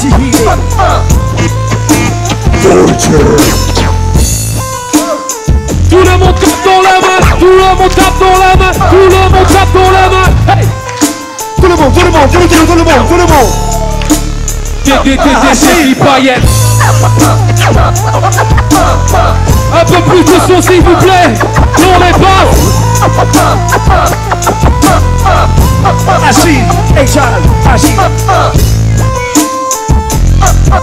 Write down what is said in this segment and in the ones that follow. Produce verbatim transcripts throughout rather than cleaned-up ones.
Tout le monde tape dans la main, tout le monde tape dans la main, tout le monde tape dans la main. Hey, tout le monde, tout le monde, tout le monde, tout le monde, tout le monde. T T T T paillettes. Un peu plus de son s'il vous plaît. Non les passes. Agile, exhale, agile. Oh!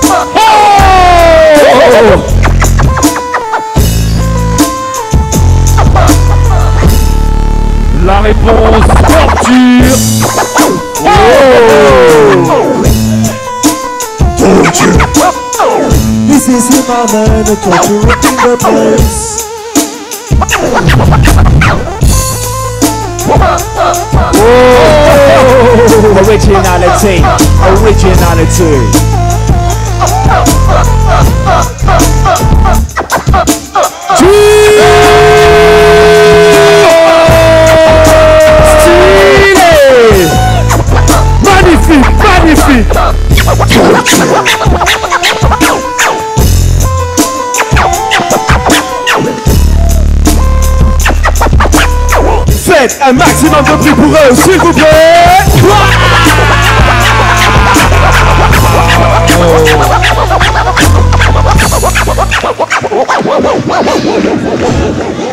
La réponse torture. Oh! Torture. This is the moment of torture in the place. Oh! Originality, originality. Faites un maximum de bruit pour eux, s'il vous plaît. Oh.